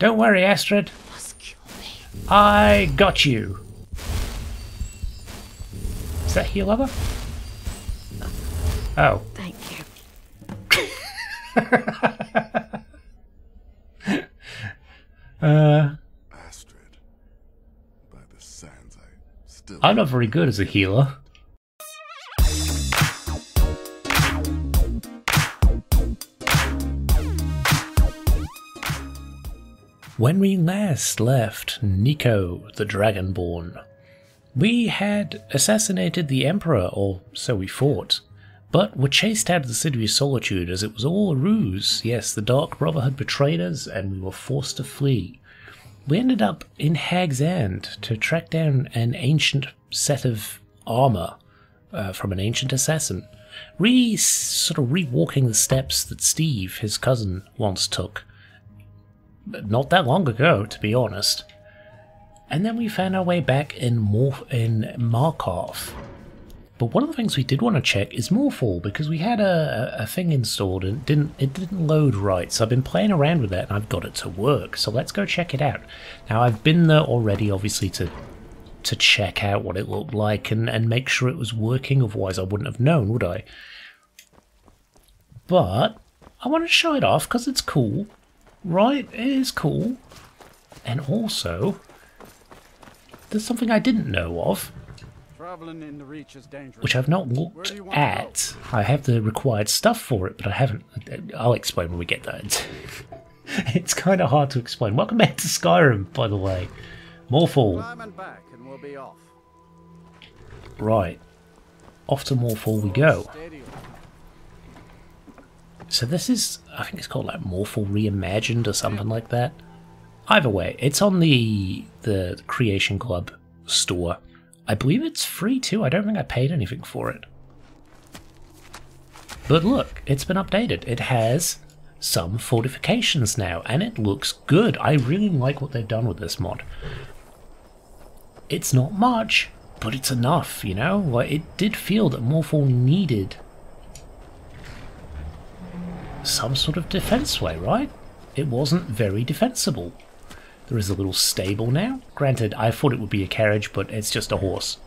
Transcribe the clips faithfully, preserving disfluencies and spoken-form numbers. Don't worry, Astrid. You must kill me. I got you. Is that heal lever? Oh. Thank you. uh, Astrid, by the sands, I still I'm not very good as a healer. When we last left Nico the Dragonborn, we had assassinated the Emperor, or so we thought, but were chased out of the city of Solitude as it was all a ruse. Yes, the Dark Brotherhood betrayed us and we were forced to flee. We ended up in Hag's End to track down an ancient set of armour uh, from an ancient assassin, re sort of re-walking the steps that Steve, his cousin, once took. Not that long ago, to be honest. And then we found our way back in Morth in Markarth. But one of the things we did want to check is Morthal, because we had a, a thing installed and it didn't it didn't load right. So I've been playing around with that and I've got it to work. So let's go check it out. Now I've been there already, obviously, to to check out what it looked like and, and make sure it was working, otherwise I wouldn't have known, would I? But I want to show it off because it's cool. Right, it is cool. And also, there's something I didn't know of, in the reach is which I've not looked at. I have the required stuff for it, but I haven't. I'll explain when we get there. It's kind of hard to explain. Welcome back to Skyrim, by the way. Morthal. And we'll be off. Right. Off to Morthal we go. So this is, I think it's called like Morthal Reimagined or something like that. Either way, it's on the the Creation Club store. I believe it's free too. I don't think I paid anything for it. But look, it's been updated. It has some fortifications now, and it looks good. I really like what they've done with this mod. It's not much, but it's enough, you know? Like, it did feel that Morthal needed some sort of defense way, right? It wasn't very defensible. There is a little stable now. Granted, I thought it would be a carriage, but it's just a horse.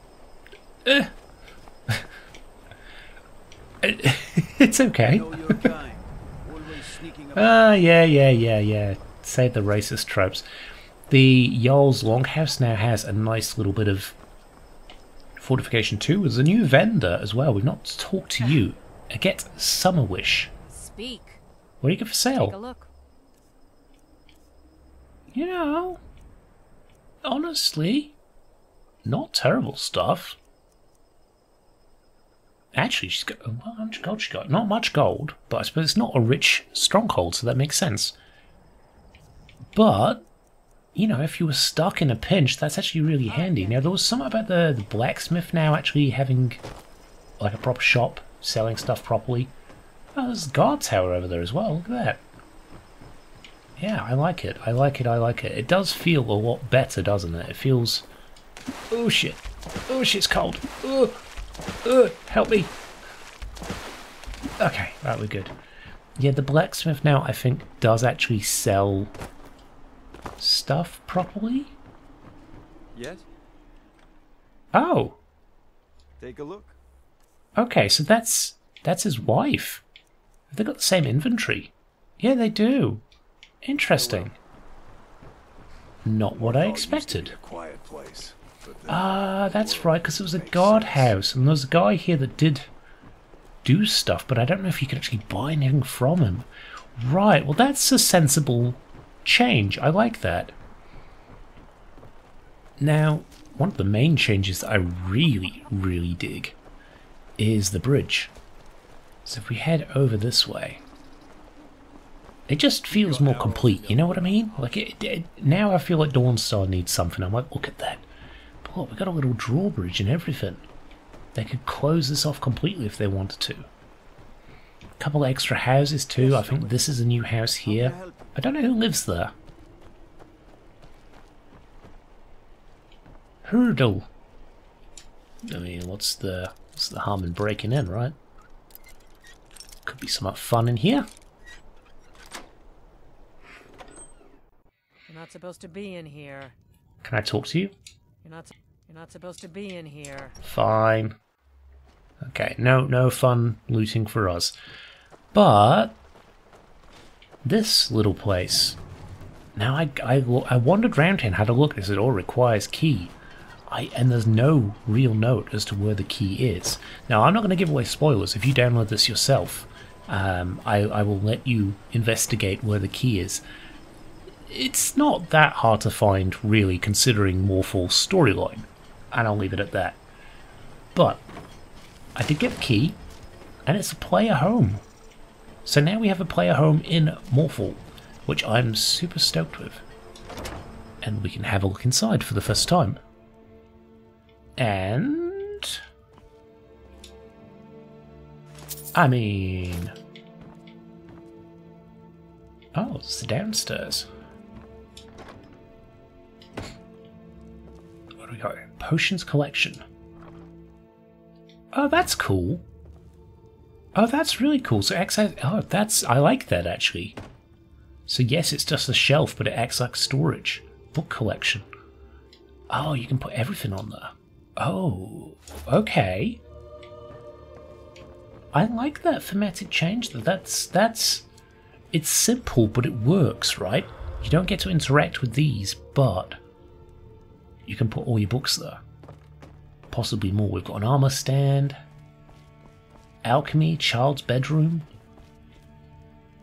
Eh. It's okay. Ah, uh, yeah, yeah, yeah, yeah. Save the racist tropes. The Jarl's Longhouse now has a nice little bit of fortification too. There's a new vendor as well. We've not talked to you. Get Summerwish. Speak. What do you get for sale? Take a look. You know, honestly, not terrible stuff. Actually, she's got, well, how much gold she got? Not much gold, but I suppose it's not a rich stronghold, so that makes sense. But, you know, if you were stuck in a pinch, that's actually really handy. Now, there was something about the, the blacksmith now actually having, like, a proper shop, selling stuff properly. Oh, there's a guard tower over there as well, look at that. Yeah, I like it. I like it. I like it. It does feel a lot better, doesn't it? It feels... Oh, shit. Oh, shit's cold. Oh, oh, help me. Okay, right, we're good. Yeah, the blacksmith now, I think, does actually sell stuff properly. Yes. Oh. Take a look. Okay, so that's that's his wife. Have they got the same inventory? Yeah, they do. Interesting. Not what I expected. Ah, that's right, because it was a guardhouse, and there's a guy here that did do stuff, but I don't know if you can actually buy anything from him. Right, well that's a sensible change. I like that. Now, one of the main changes that I really, really dig is the bridge. So if we head over this way, it just feels more complete, you know what I mean? Like it, it, now I feel like Dawnstar needs something. I'm like, look at that. But look, we've got a little drawbridge and everything. They could close this off completely if they wanted to. A couple of extra houses too. I think this is a new house here. I don't know who lives there. Hurdle. I mean, what's the, what's the harm in breaking in, right? Could be some fun in here. You're not supposed to be in here. Can I talk to you? You're not. You're not supposed to be in here. Fine. Okay. No. No fun looting for us. But this little place. Now I I, I wandered round here and had a look. This it all requires key. I, and there's no real note as to where the key is. Now, I'm not going to give away spoilers. If you download this yourself, um, I, I will let you investigate where the key is. It's not that hard to find, really, considering Morthal's storyline, and I'll leave it at that. But I did get a key, and it's a player home. So now we have a player home in Morthal, which I'm super stoked with. And we can have a look inside for the first time. And I mean, oh, it's the downstairs. What do we got? Potions collection. Oh, that's cool. Oh, that's really cool. So, oh, that's I like that actually. So yes, it's just a shelf, but it acts like storage. Book collection. Oh, you can put everything on there. Oh, okay. I like that thematic change. That's that's. It's simple, but it works, right? You don't get to interact with these, but you can put all your books there. Possibly more. We've got an armor stand, alchemy, child's bedroom.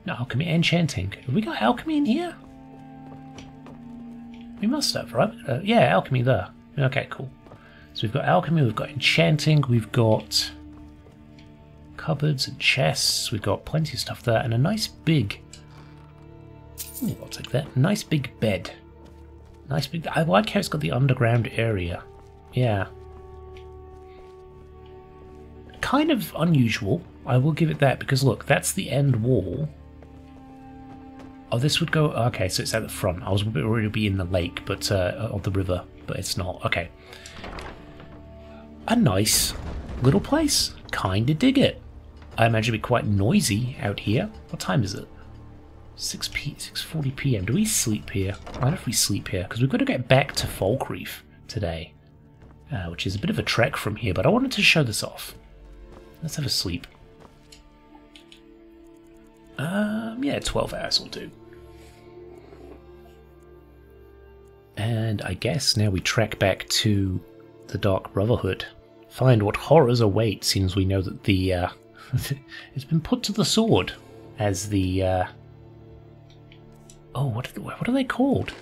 No, alchemy, enchanting. Have we got alchemy in here? We must have, right? Uh, yeah, alchemy there. Okay, cool. So we've got alchemy, we've got enchanting, we've got cupboards and chests, we've got plenty of stuff there, and a nice big, ooh, I'll take that, nice big bed. Nice big, I like how it's got the underground area. Yeah. Kind of unusual, I will give it that, because look, that's the end wall. Oh, this would go, okay, so it's at the front. I was worried it would be in the lake, but, uh, or the river, but it's not, okay. A nice little place. Kinda dig it. I imagine it'd be quite noisy out here. What time is it? six forty p m Do we sleep here? I don't know if we sleep here, because we've got to get back to Falkreath today, uh, which is a bit of a trek from here, but I wanted to show this off. Let's have a sleep. Um, yeah, twelve hours will do. And I guess now we trek back to the Dark Brotherhood. Find what horrors await, since we know that the uh, it's been put to the sword as the uh, oh, what are, the, what are they called?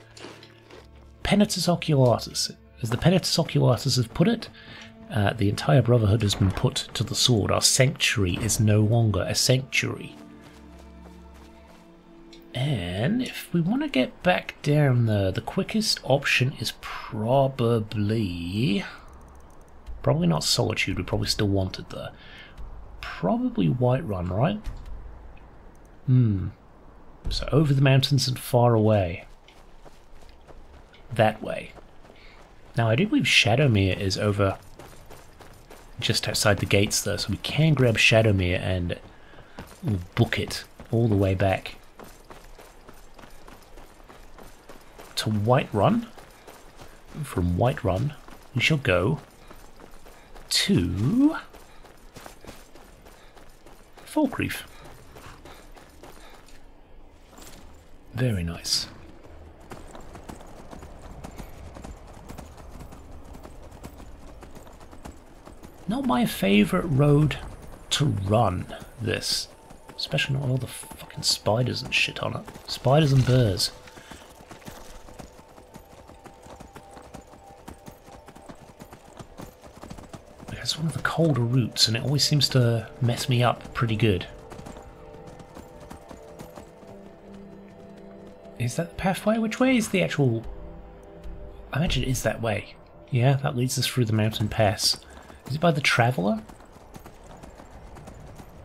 Penitus Oculatus, as the Penitus Oculatus have put it. Uh, the entire Brotherhood has been put to the sword. Our sanctuary is no longer a sanctuary. And if we want to get back down there, the quickest option is probably... Probably not Solitude, we probably still want it there. Probably Whiterun, right? Hmm. So over the mountains and far away. That way. Now I do believe Shadowmere is over just outside the gates there, so we can grab Shadowmere and book it all the way back to Whiterun. From Whiterun, we shall go to Falkreath. Very nice. Not my favourite road to run, this. Especially not all the fucking spiders and shit on it. Spiders and bears. It's one of the colder routes, and it always seems to mess me up pretty good. Is that the pathway? Which way is the actual... I imagine it is that way. Yeah, that leads us through the mountain pass. Is it by the Traveller?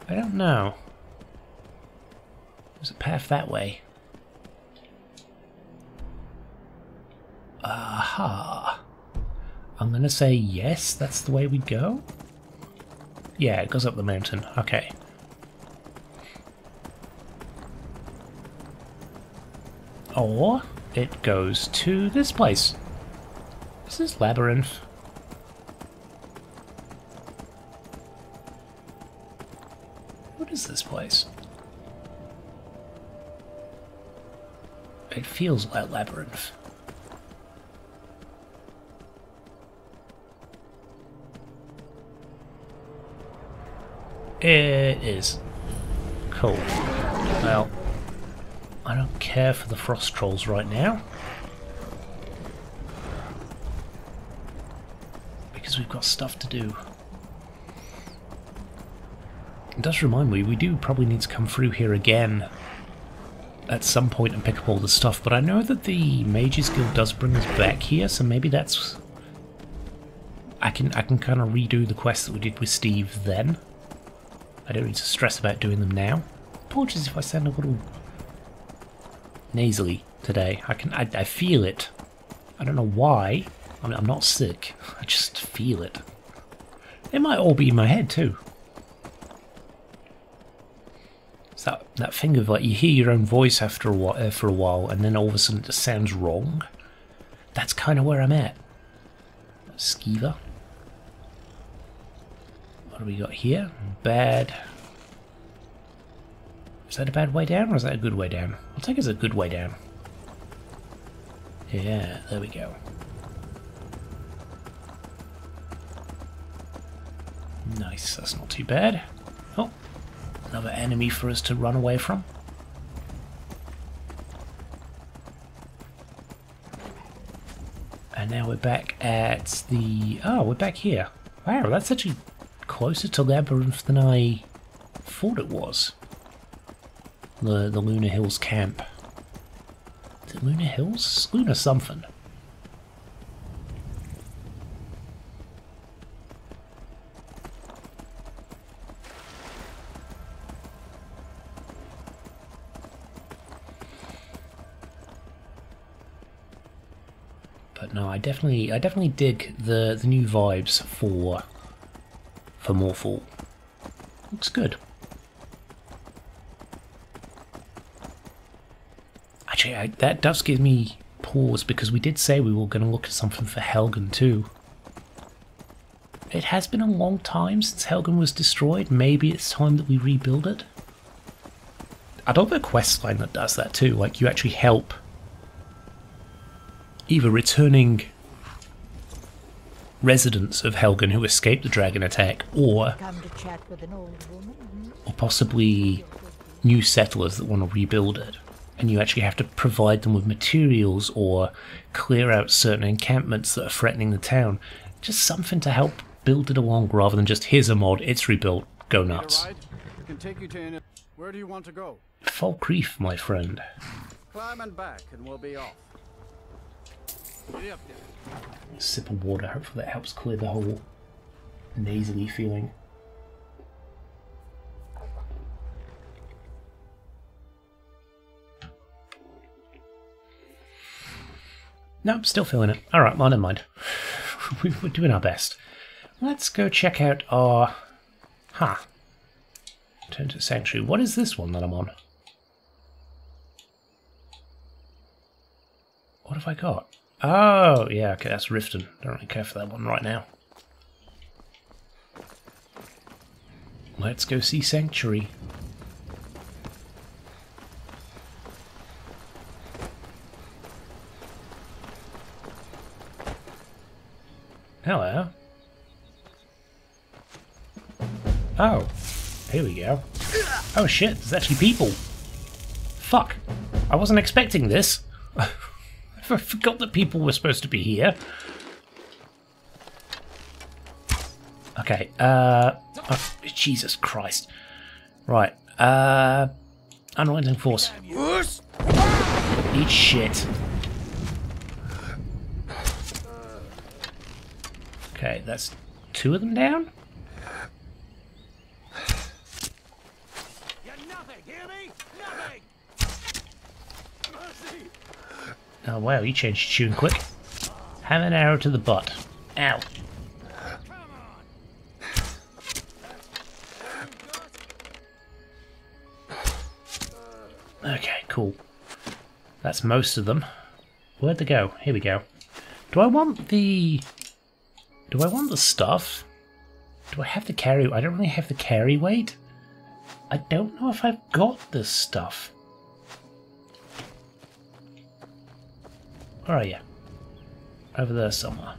I don't know. There's a path that way. Aha! I'm gonna say yes, that's the way we go? Yeah, it goes up the mountain, okay. Or it goes to this place. Is this Labyrinth? What is this place? It feels like Labyrinth. It is. Cool. Well, I don't care for the frost trolls right now, because we've got stuff to do. It does remind me, we do probably need to come through here again at some point and pick up all the stuff, but I know that the Mage's Guild does bring us back here, so maybe that's... I can, I can kind of redo the quest that we did with Steve then. I don't need to stress about doing them now. Apologies if I sound a little nasally today. I can, I, I feel it. I don't know why. I mean, I'm not sick. I just feel it. It might all be in my head too. It's that that thing of like you hear your own voice after a while, for a while, and then all of a sudden it just sounds wrong. That's kind of where I'm at. Skeever. What do we got here? Bad. Is that a bad way down or is that a good way down? I'll take it as a good way down. Yeah, there we go. Nice, that's not too bad. Oh, another enemy for us to run away from. And now we're back at the... Oh, we're back here. Wow, that's actually... closer to Labyrinth than I thought it was. The the Lunar Hills camp. Is it Lunar Hills? Lunar something. But no, I definitely I definitely dig the, the new vibes for For Morthal. Looks good. Actually, I, that does give me pause because we did say we were going to look at something for Helgen too. It has been a long time since Helgen was destroyed. Maybe it's time that we rebuild it. I love a quest line that does that too. Like you actually help either returning residents of Helgen who escaped the dragon attack, or or possibly new settlers that want to rebuild it, and you actually have to provide them with materials or clear out certain encampments that are threatening the town. Just something to help build it along rather than just here's a mod, it's rebuilt, go nuts. Where do you want to go? Falkreath, my friend. Climb and back and we'll be off. Sip of water, hopefully that helps clear the whole nasally feeling. No, I'm still feeling it. Alright, well, never mind. We're doing our best. Let's go check out our... Ha! Huh. Turn to Sanctuary. What is this one that I'm on? What have I got? Oh, yeah, okay, that's Riften. Don't really care for that one right now. Let's go see Sanctuary. Hello. Oh, here we go. Oh shit, there's actually people. Fuck, I wasn't expecting this. I forgot that people were supposed to be here. Okay, uh... Oh, Jesus Christ. Right, uh... unrelenting force. Eat shit. Okay, that's two of them down? Oh wow, he changed tune quick. Have an arrow to the butt. Ow. Okay, cool. That's most of them. Where'd they go? Here we go. Do I want the... Do I want the stuff? Do I have the carry? I don't really have the carry weight. I don't know if I've got this stuff. Where are you? Over there somewhere.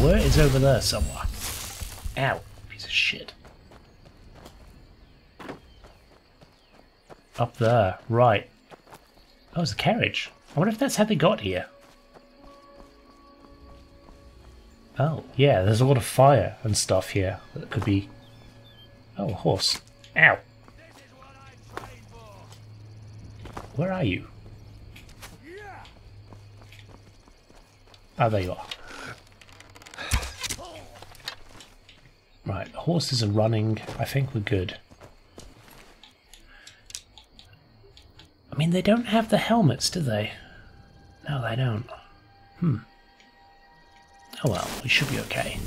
Where is over there somewhere? Ow, piece of shit. Up there, right. Oh, it's a carriage. I wonder if that's how they got here. Oh, yeah, there's a lot of fire and stuff here that could be... Oh, a horse. Ow! Where are you? Ah, oh, there you are. Right, the horses are running. I think we're good. I mean, they don't have the helmets, do they? No, they don't. Hmm. Oh well, we should be okay.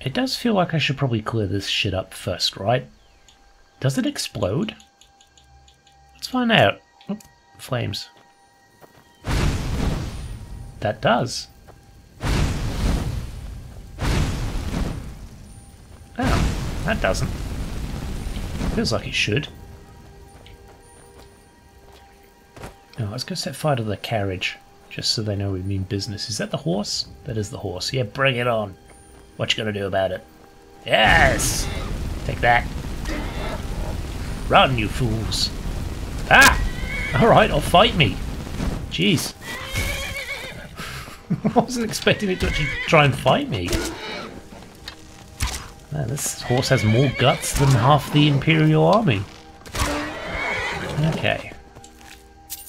It does feel like I should probably clear this shit up first, right? Does it explode? Let's find out. Oop, flames. That does. Oh, that doesn't. Feels like it should. Now, let's go set fire to the carriage. Just so they know we mean business. Is that the horse? That is the horse. Yeah, bring it on. What you gonna do about it? Yes! Take that. Run, you fools. Ah! Alright, or fight me. Jeez. I wasn't expecting it to actually try and fight me. Man, this horse has more guts than half the Imperial army. Okay.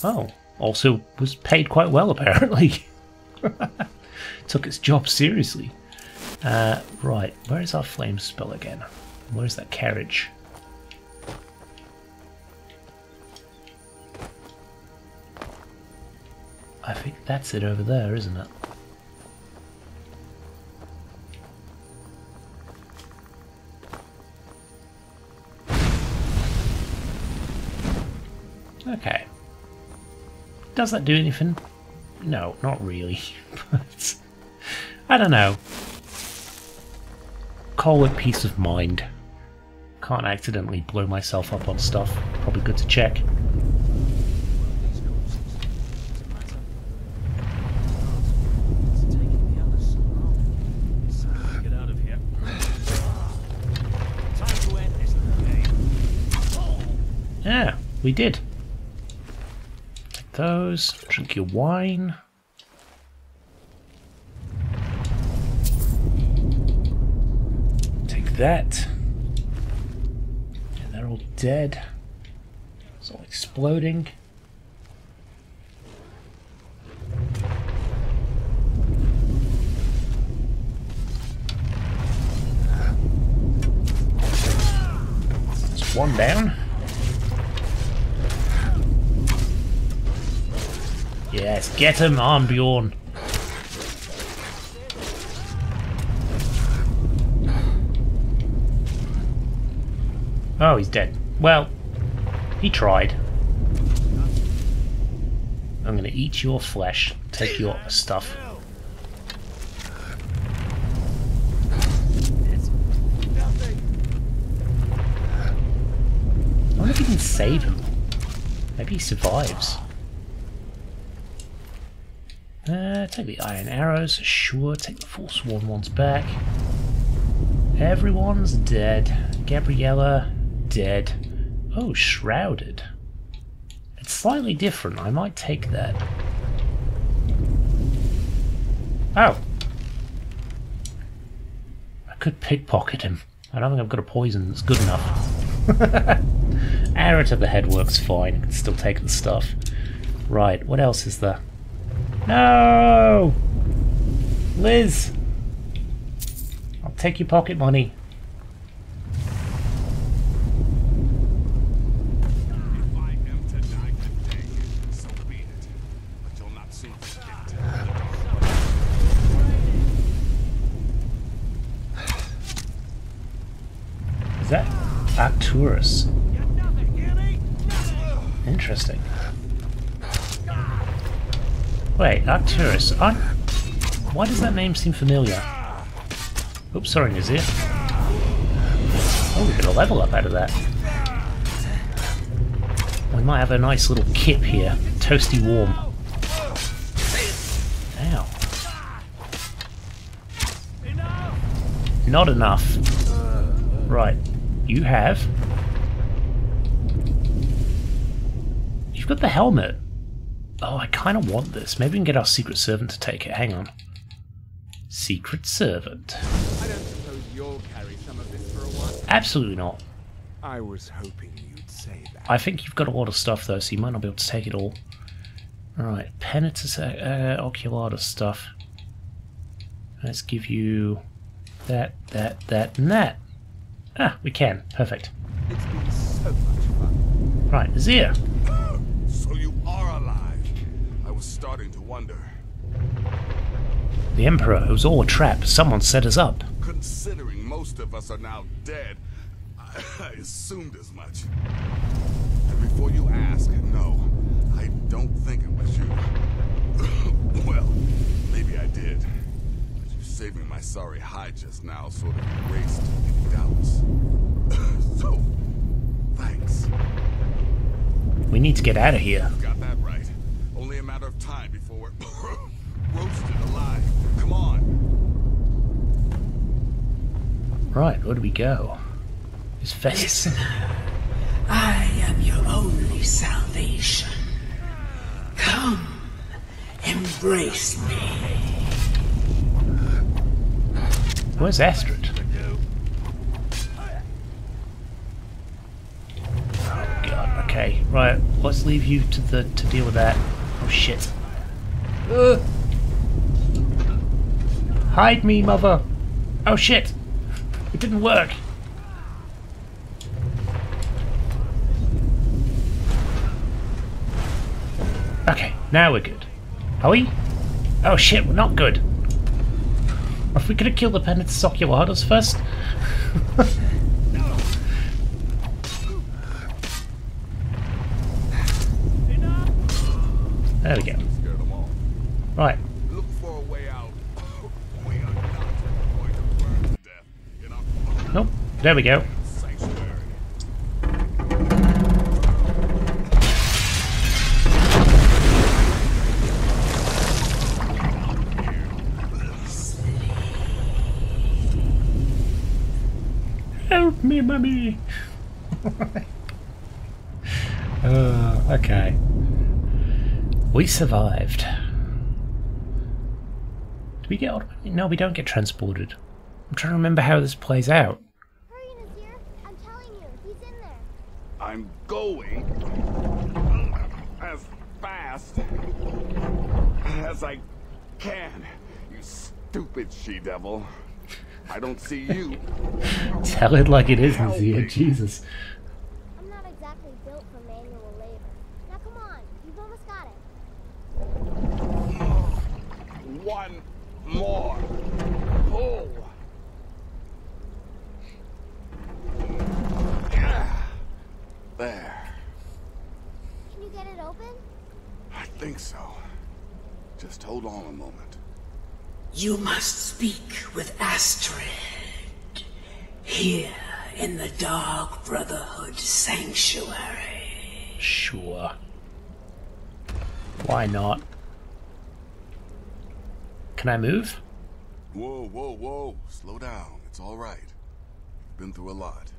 Oh. Also was paid quite well, apparently. Took its job seriously. Uh, right, where is our flame spell again? Where is that carriage? I think that's it over there, isn't it? Okay. Does that do anything? No, not really. But I don't know. Call it peace of mind. Can't accidentally blow myself up on stuff. Probably good to check. Yeah, we did. Those, drink your wine. Take that. And they're all dead. It's all exploding. There's one down. Yes, get him, Arnbjorn. Oh, he's dead. Well, he tried. I'm gonna eat your flesh. Take your stuff. I wonder if he can save him. Maybe he survives. Uh, take the iron arrows, sure, take the forsworn ones back. Everyone's dead. Gabriella, dead. Oh, shrouded. It's slightly different, I might take that. Oh! I could pickpocket him. I don't think I've got a poison that's good enough. Arrow to the head works fine, I can still take the stuff. Right, what else is there? No! Liz! I'll take your pocket money. Is that Arcturus? Interesting. Wait, Arcturus. I... Why does that name seem familiar? Oops, sorry, Nazir. Oh, we got a level up out of that. We might have a nice little kip here. Toasty warm. Ow. Not enough. Right. You have... You've got the helmet. Oh, I kind of want this. Maybe we can get our secret servant to take it. Hang on. Secret servant. I don't suppose you'll carry some of this for a while. Absolutely not. I was hoping you'd say that. I think you've got a lot of stuff though, so you might not be able to take it all. Alright, Penitus uh, Oculatus stuff. Let's give you that, that, that, and that. Ah, we can. Perfect. It's been so much fun. Right, Azir. Oh, so you are alive. I was starting to wonder. The Emperor, it was all a trap. Someone set us up. Considering most of us are now dead, I assumed as much. And before you ask, no, I don't think it was you. Well, maybe I did. But you saving my sorry hide just now sort of erased any doubts. So, thanks. We need to get out of here. You got that right. Only a matter of time before we're... roasted alive. Come on. Right, where do we go? It's Festus. Listen, I am your only salvation. Come, embrace me. Where's Astrid? Oh god. Okay. Right. Let's leave you to the to deal with that. Oh shit. Uh. Hide me, mother! Oh shit! It didn't work! Okay, now we're good. Are we? Oh shit, we're not good! If we could have killed the Penitus Oculatus first? There we go. Right. Nope. There we go. Help me, mummy. uh, okay. We survived. Do we get? No, we don't get transported. I'm trying to remember how this plays out. I'm going as fast as I can, you stupid she-devil. I don't see you. Tell it like it is, Nazir. Jesus. I'm not exactly built for manual labor. Now come on, you've almost got it. One more pull. There. Can you get it open? I think so. Just hold on a moment. You must speak with Astrid. Here in the Dark Brotherhood Sanctuary. Sure. Why not? Can I move? Whoa, whoa, whoa. Slow down. It's all right. Been through a lot.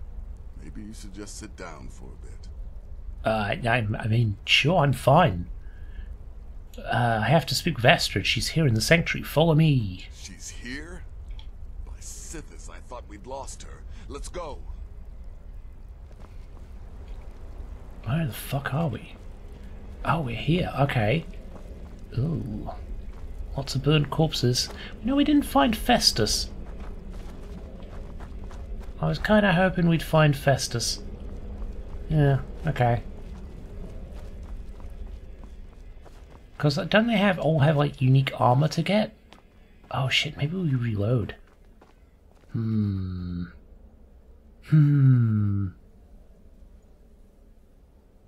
Maybe you should just sit down for a bit. Uh, I, I mean, sure, I'm fine. Uh, I have to speak with Astrid. She's here in the sanctuary. Follow me. She's here? By Sithis, I thought we'd lost her. Let's go. Where the fuck are we? Oh, we're here. Okay. Ooh. Lots of burnt corpses. No, we didn't find Festus. I was kind of hoping we'd find Festus. Yeah, okay. Because don't they have all have like unique armor to get? Oh shit, maybe we reload. Hmm. Hmm.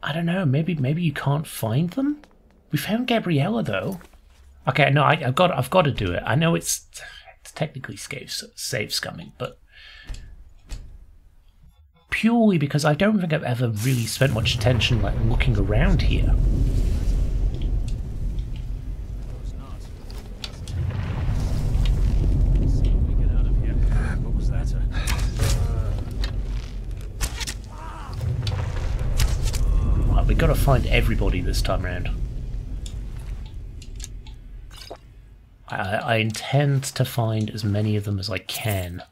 I don't know, maybe maybe you can't find them? We found Gabriella though. Okay, no, I, I've got I've got to do it. I know it's it's technically save save scumming, but purely because I don't think I've ever really spent much attention like looking around here. We gotta find everybody this time around. I, I intend to find as many of them as I can.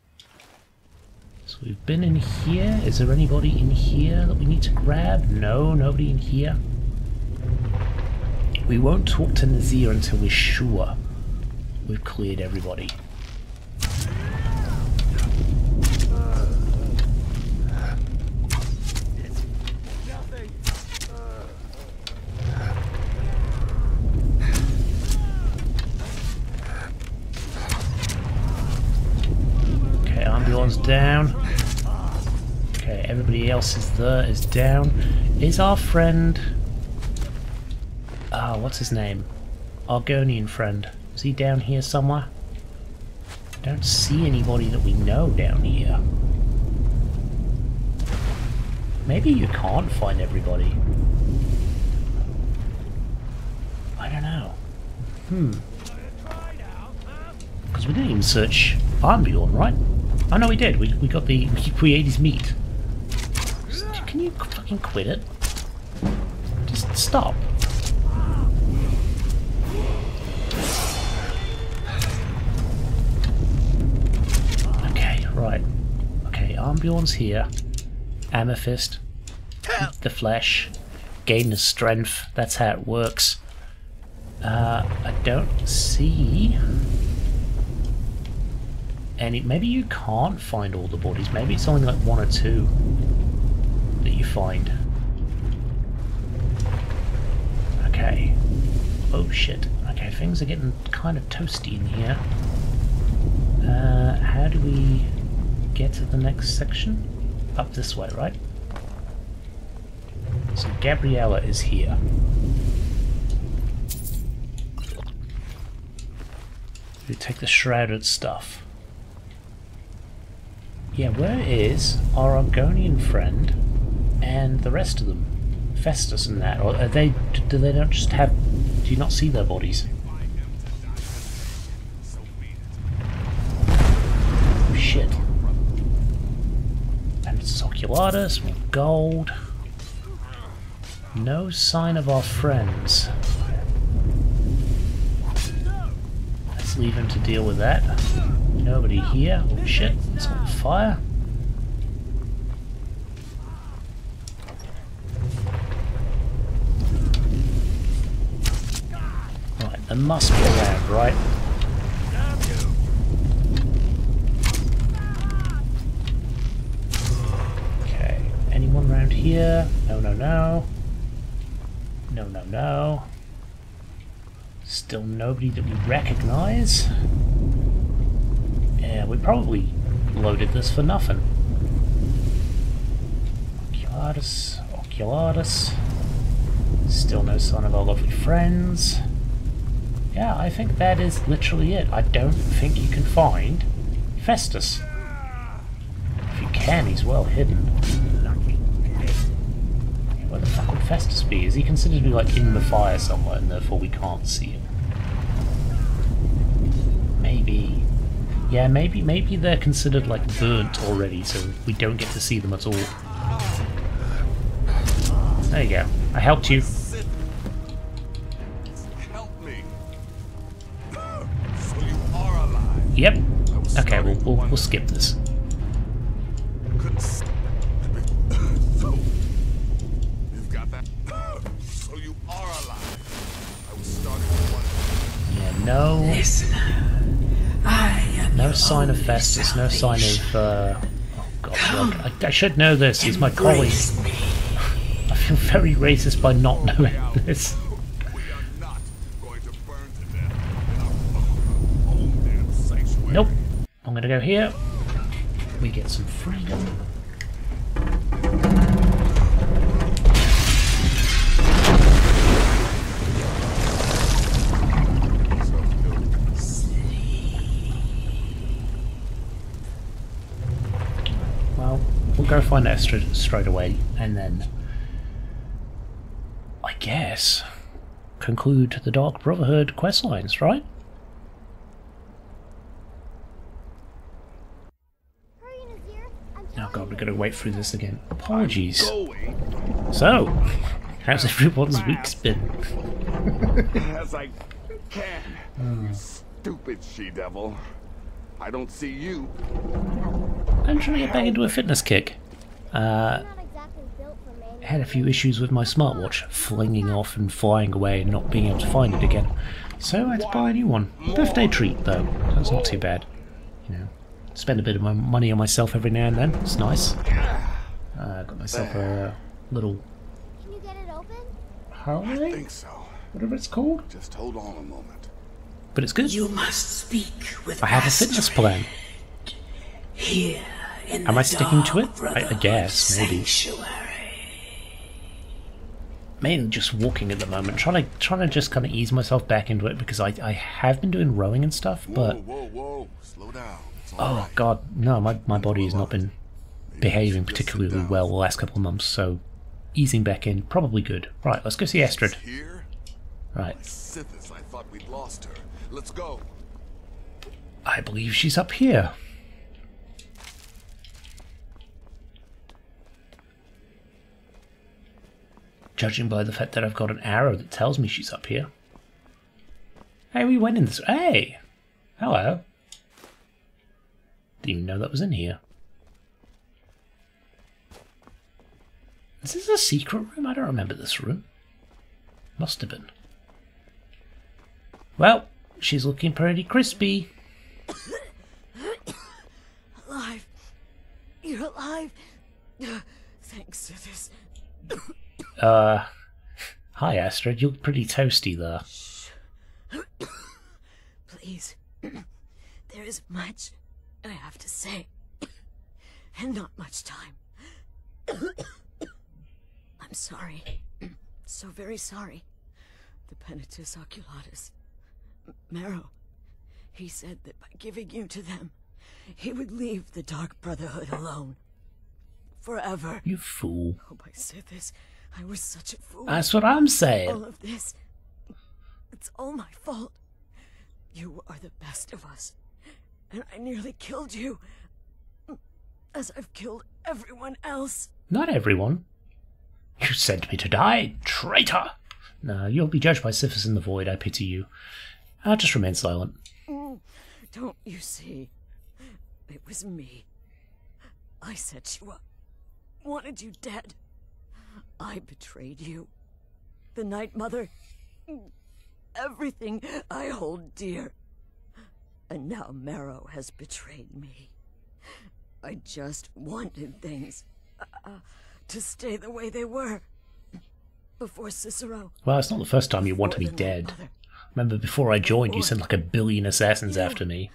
So we've been in here. Is there anybody in here that we need to grab? No, nobody in here. We won't talk to Nazir until we're sure we've cleared everybody. Down. Okay, everybody else is there is down. Is our friend ah, oh, what's his name? Argonian friend. Is he down here somewhere? I don't see anybody that we know down here. Maybe you can't find everybody. I don't know. Hmm. Because we didn't even search Armbjorn, right? Oh no, we did. We, we got the... We ate his meat. Can you fucking quit it? Just stop. Okay, right. Okay, Armbjorn's here. Amethyst. Eat the flesh. Gain the strength. That's how it works. Uh, I don't see... And it, maybe you can't find all the bodies. Maybe it's only like one or two that you find. Okay. Oh shit. Okay, things are getting kind of toasty in here. Uh, how do we get to the next section? Up this way, right? So Gabriella is here. We take the shrouded stuff. Yeah, where is our Argonian friend and the rest of them? Festus and that, or are they? Do they not just have? Do you not see their bodies? Oh, shit! Penitus Oculatus, more gold. No sign of our friends. Let's leave him to deal with that. Nobody here. Oh shit, it's on fire. Right, there must be around, right? Okay, anyone around here? No, no, no. No, no, no. Still nobody that we recognize. Yeah, we probably loaded this for nothing. Oculatus, Oculatus. Still no sign of our lovely friends. Yeah, I think that is literally it. I don't think you can find Festus. If you can, he's well hidden. Where the fuck would Festus be? Is he considered to be like in the fire somewhere and therefore we can't see him? Maybe. Yeah, maybe maybe they're considered like burnt already, so we don't get to see them at all. There you go. I helped you. Help me. So you are alive. Yep. Okay, we'll we'll, we'll skip this. You've got that. So you are alive. I was starting to wonder. Yeah. No. Listen. No sign of Festus, no sign of, uh, oh god, I, I should know this, he's my colleague. I feel very racist by not knowing this. Nope, I'm gonna go here, we get some freedom. go find Astrid straight away, and then I guess conclude the Dark Brotherhood quest lines, right? Oh god, we've got to wait through this again. Apologies. So, how's everyone's week's been? As I can. Oh. You stupid she-devil. I don't see you. I'm trying to get back into a fitness kick. Uh, had a few issues with my smartwatch flinging off and flying away and not being able to find it again. So I had to buy a new one. Birthday treat though, that's not too bad. You know, spend a bit of my money on myself every now and then. It's nice. Uh, got myself a little. Can you get it open? Harley? I think so. Whatever it's called. Just hold on a moment. But it's good. You must speak with. I have a fitness plan. Here in Am the I sticking to it? I, I guess maybe. Mainly just walking at the moment, trying to trying to just kind of ease myself back into it because I I have been doing rowing and stuff, but whoa, whoa, whoa. Slow down. Oh right. God, no! My my body has not been behaving particularly well the last couple of months, so easing back in probably good. Right, let's go see Astrid. Right. Sithis, I thought we'd lost her. Let's go. I believe she's up here. Judging by the fact that I've got an arrow that tells me she's up here. Hey, we went in this. Hey, hello. Didn't even know that was in here. Is this a secret room? I don't remember this room. Must have been. Well, she's looking pretty crispy. Alive. You're alive. Thanks for this. uh, hi Astrid, you look pretty toasty there. Please. There is much I have to say, and not much time. I'm sorry, so very sorry. The Penitus Oculatus, Marrow, he said that by giving you to them, he would leave the Dark Brotherhood alone. Forever. You fool. I hope I said this. I was such a fool. That's what I'm saying. All of this, it's all my fault. You are the best of us. And I nearly killed you, as I've killed everyone else. Not everyone. You sent me to die, traitor! No, you'll be judged by Sithis in the void, I pity you. I'll just remain silent. Don't you see? It was me. I set you up. Wanted you dead. I betrayed you. The Night Mother. Everything I hold dear. And now Marrow has betrayed me. I just wanted things uh, to stay the way they were before Cicero. Well, it's not the first time you wanted me dead. Remember, before I joined, before, you sent like a billion assassins you, after me.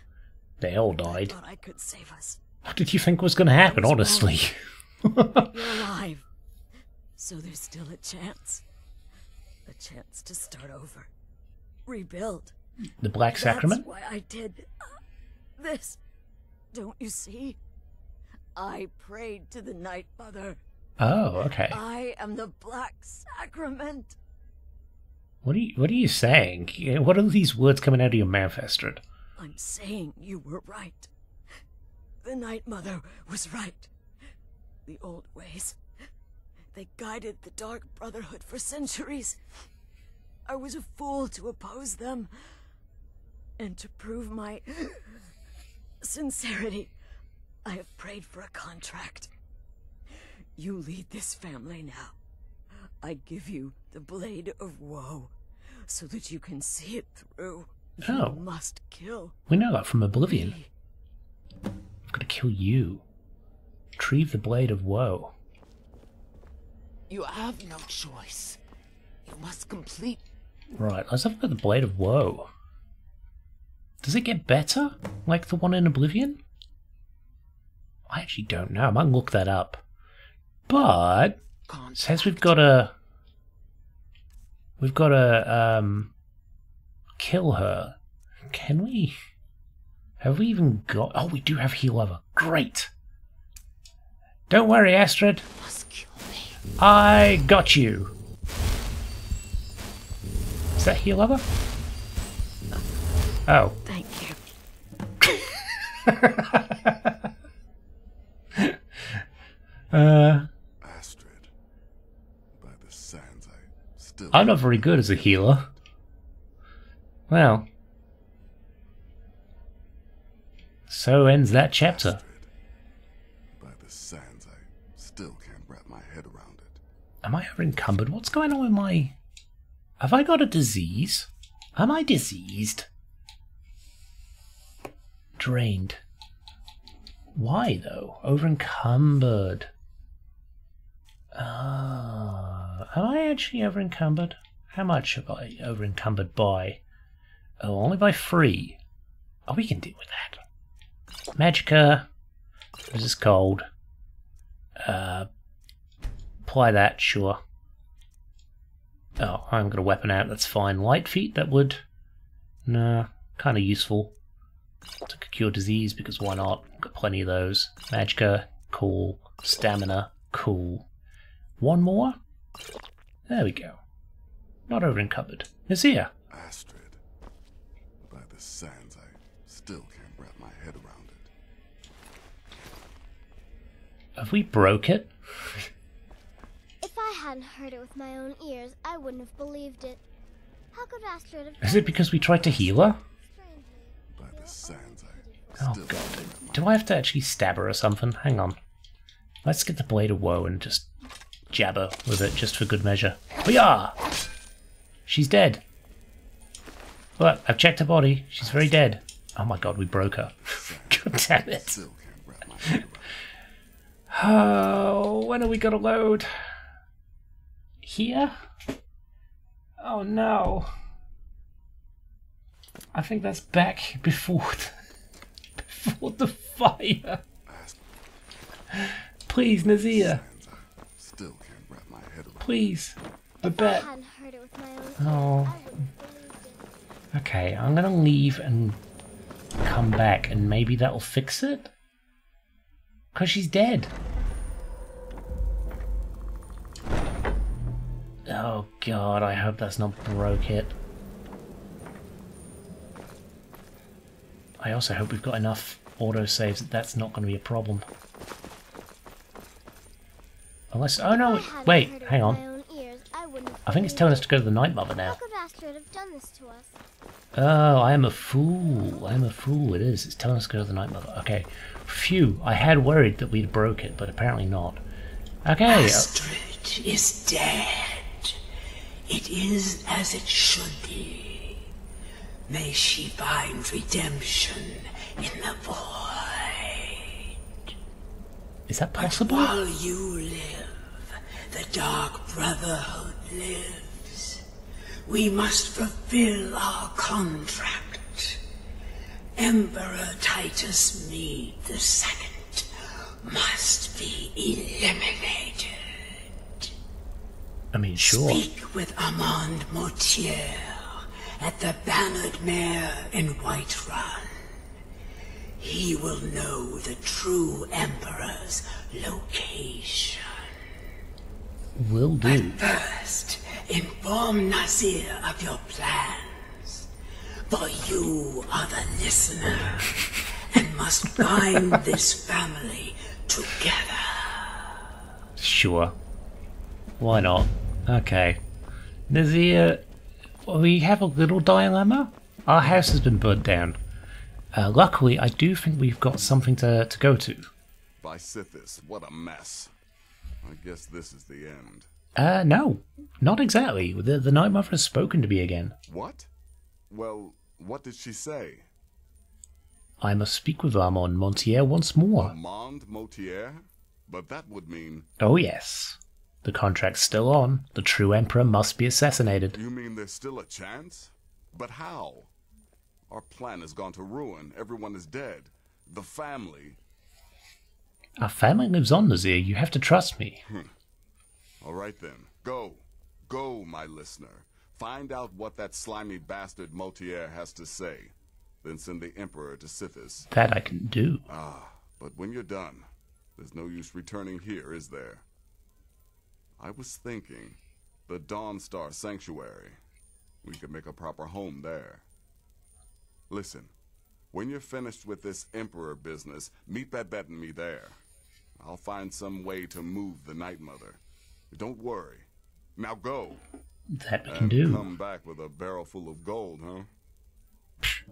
They all died. I I could save us. What did you think was going to happen, honestly? You're alive, so there's still a chance. A chance to start over, rebuild. The Black Sacrament? That's why I did this. Don't you see? I prayed to the Night Mother. Oh, okay. I am the Black Sacrament. What are you, what are you saying? What are these words coming out of your mouth, Astrid? I'm saying you were right. The Night Mother was right. The old ways. They guided the Dark Brotherhood for centuries. I was a fool to oppose them. And to prove my sincerity, I have prayed for a contract. You lead this family now. I give you the Blade of Woe, so that you can see it through. Oh. You must kill. We know that from Oblivion. I've got to kill you. Retrieve the Blade of Woe. You have no choice. You must complete. Right, let's have a look at the Blade of Woe. Does it get better? Like the one in Oblivion? I actually don't know. I might look that up. But it says we've got to We've got to um, kill her. Can we? Have we even got? Oh, we do have heal over. Great. Don't worry, Astrid. You must kill me. I got you. Is that heal lever? Oh. Thank you. uh, Astrid, by the sands, I still I'm not very good as a healer. Well. So ends that chapter. Astrid, by the sands, I still can't wrap my head around it. Am I ever encumbered? What's going on with my... Have I got a disease? Am I diseased? Drained. Why though? Overencumbered. Ah, am I actually overencumbered? How much have I overencumbered by? Oh, only by three. Oh, we can deal with that. Magicka. This is cold. Uh, apply that, sure. Oh, I haven't got a weapon out, that's fine. Light feet, that would... Nah, kind of useful. To cure disease, because why not? Got plenty of those. Magicka, cool. Stamina, cool. One more? There we go. Not over encumbered. Nazir. Astrid. By the sands, I still can't wrap my head around it. Have we broke it? If I hadn't heard it with my own ears, I wouldn't have believed it. How could Astrid have... Is it because we tried to heal her? By the sands, I oh god, do I have to actually stab her or something? Hang on. Let's get the Blade of Woe and just jab her with it, just for good measure. We are! She's dead. Look, I've checked her body. She's very dead. Oh my god, we broke her. God damn it. Oh, when are we gonna load? Here? Oh no. I think that's back before the, before the fire. Please, Nazir. Please, Babette. Oh. Okay, I'm gonna leave and come back and maybe that'll fix it? Because she's dead. Oh god, I hope that's not broke it. I also hope we've got enough autosaves that that's not going to be a problem. Unless... Oh no, wait, hang on. I think it's telling us to go to the Night Mother now. Oh, I am a fool. I am a fool, it is. It's telling us to go to the Night Mother. Okay. Phew, I had worried that we'd broke it, but apparently not. Okay. Astrid is dead. It is as it should be. May she find redemption in the void. Is that possible? But while you live, the Dark Brotherhood lives. We must fulfill our contract. Emperor Titus Meade the Second must be eliminated. I mean, sure. Speak with Amaund Motierre at the Bannered Mare in Whiterun. He will know the true Emperor's location. Will do. But first, inform Nazir of your plans. For you are the listener and must bind this family together. Sure. Why not? Okay. Nazir, we have a little dilemma. Our house has been burnt down. Uh, luckily, I do think we've got something to, to go to. By Sithis, what a mess. I guess this is the end. Uh, no. Not exactly. The, the Night Mother has spoken to me again. What? Well, what did she say? I must speak with Amaund Motierre once more. Amaund Motierre? But that would mean... Oh, yes. The contract's still on. The true Emperor must be assassinated. You mean there's still a chance? But how? Our plan has gone to ruin. Everyone is dead. The family... Our family lives on, Nazir. You have to trust me. Hmm. All right, then. Go. Go, my listener. Find out what that slimy bastard Motierre has to say. Then send the Emperor to Sithis. That I can do. Ah, but when you're done, There's no use returning here, is there? I was thinking, the Dawnstar Sanctuary. We could make a proper home there. Listen, when you're finished with this Emperor business, meet Babette and me there. I'll find some way to move the Night Mother. Don't worry. Now go. That we can and do. Come back with a barrel full of gold, huh?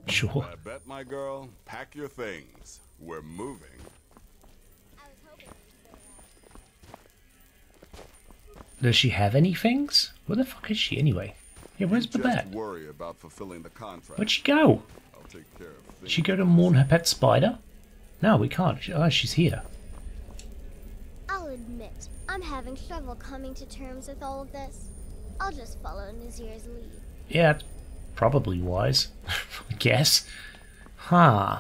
Sure. I bet, my girl, pack your things. We're moving. Does she have any things? Where the fuck is she anyway? Yeah, where's Babette? Worry about fulfilling the contract. Where'd she go? I'll take care of things. Did she go to mourn her pet spider? No, we can't. She, oh, she's here. I'll admit, I'm having trouble coming to terms with all of this. I'll just follow Nazir's lead. Yeah. Probably wise, I guess. Huh.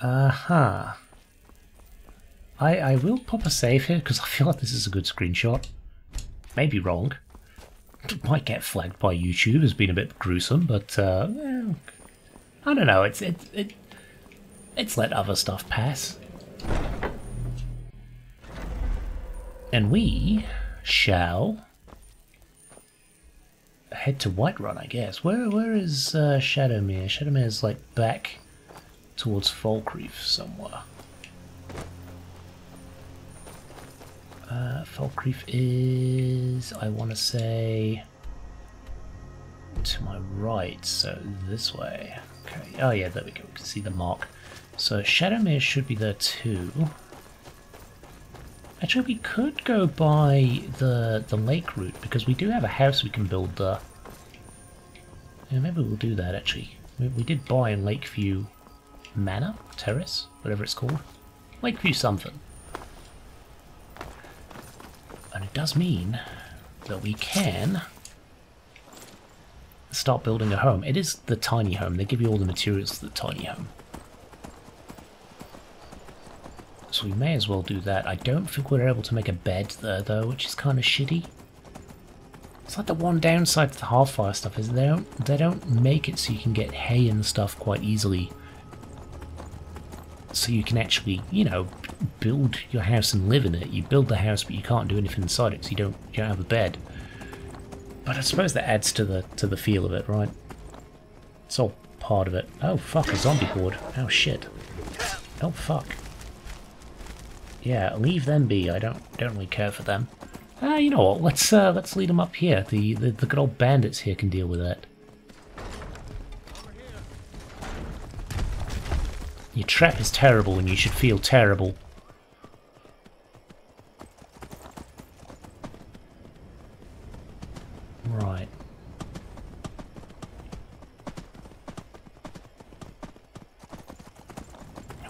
Uh-huh. I, I will pop a save here, because I feel like this is a good screenshot. Maybe wrong. Might get flagged by YouTube as being a bit gruesome, but, uh, well, I don't know, it's, it, it, it's let other stuff pass. And we shall head to Whiterun, I guess. Where where is uh, Shadowmere? Shadowmere's like back towards Falkreath somewhere. Uh, Falkreath is, I want to say, to my right, so this way. Okay. Oh yeah, there we go. We can see the mark. So Shadowmere should be there too. Actually, we could go by the the lake route because we do have a house we can build there. Yeah, maybe we'll do that actually. We, we did buy in Lakeview Manor, Terrace, whatever it's called. Lakeview something. And it does mean that we can start building a home. It is the tiny home. They give you all the materials for the tiny home. So we may as well do that. I don't think we're able to make a bed there though, which is kind of shitty. It's like the one downside to the Halfire stuff is they don't they don't make it so you can get hay and stuff quite easily. So you can actually, you know, build your house and live in it. You build the house, but you can't do anything inside it, so you don't you don't have a bed. But I suppose that adds to the to the feel of it, right? It's all part of it. Oh fuck, a zombie horde! Oh shit! Oh fuck! Yeah, leave them be. I don't don't really care for them. Ah, uh, you know what? Let's uh, let's lead them up here. The, the the good old bandits here can deal with that. Your trap is terrible, and you should feel terrible. Right.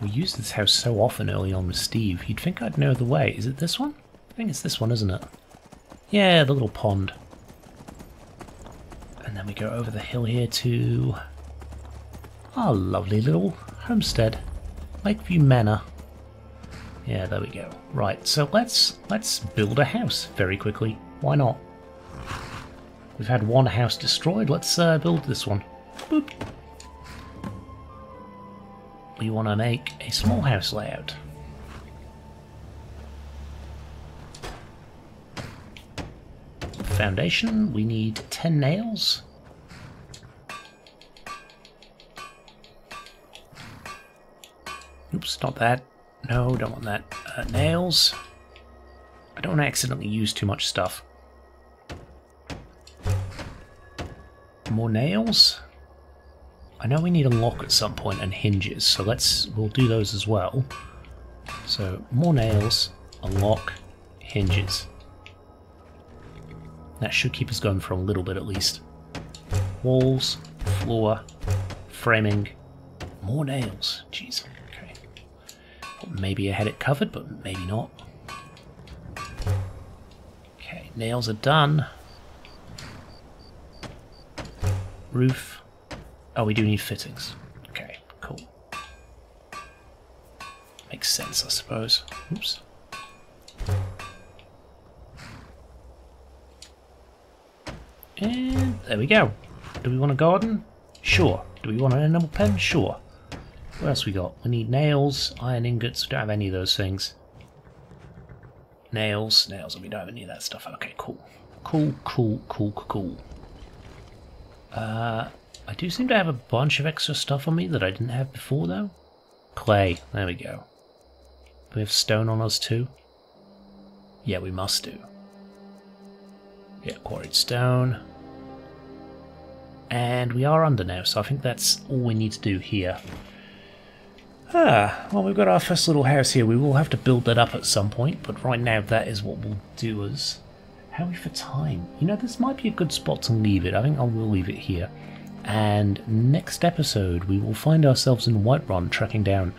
We used this house so often early on with Steve, you'd think I'd know the way. Is it this one? I think it's this one, isn't it? Yeah, the little pond. And then we go over the hill here to our lovely little homestead. Lakeview Manor. Yeah, there we go. Right, so let's let's build a house very quickly. Why not? We've had one house destroyed, let's uh, build this one. Boop. We want to make a small house layout. Foundation, we need ten nails. Oops, not that. No, don't want that. Uh, nails. I don't want to accidentally use too much stuff. More nails. I know we need a lock at some point and hinges, so let's we'll do those as well. So more nails, a lock, hinges. That should keep us going for a little bit at least. Walls, floor, framing, more nails. Jeez, okay. Maybe I had it covered, but maybe not. Okay, nails are done. Roof. Oh, we do need fittings. Okay, cool. Makes sense, I suppose. Oops. And there we go. Do we want a garden? Sure. Do we want an animal pen? Sure. What else we got? We need nails, iron ingots. We don't have any of those things. Nails, nails, and we don't have any of that stuff. Okay, cool. Cool, cool, cool, cool. Uh, I do seem to have a bunch of extra stuff on me that I didn't have before, though. Clay, there we go. Do we have stone on us, too? Yeah, we must do. Yeah, quarried stone. And we are under now, so I think that's all we need to do here. Ah, well, we've got our first little house here. We will have to build that up at some point, but right now that is what will do us. How are we for time? You know, this might be a good spot to leave it. I think I will leave it here. And next episode, we will find ourselves in Whiterun, tracking down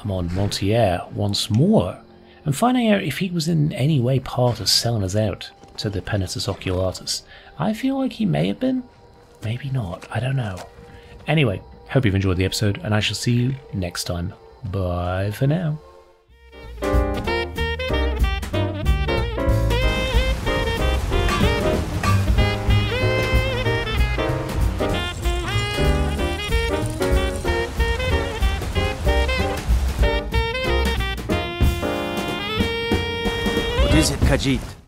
Amaund Motierre once more, and finding out if he was in any way part of selling us out to the Penitus Oculatus. I feel like he may have been. Maybe not. I don't know. Anyway, hope you've enjoyed the episode, and I shall see you next time. Bye for now. What is it, Khajiit?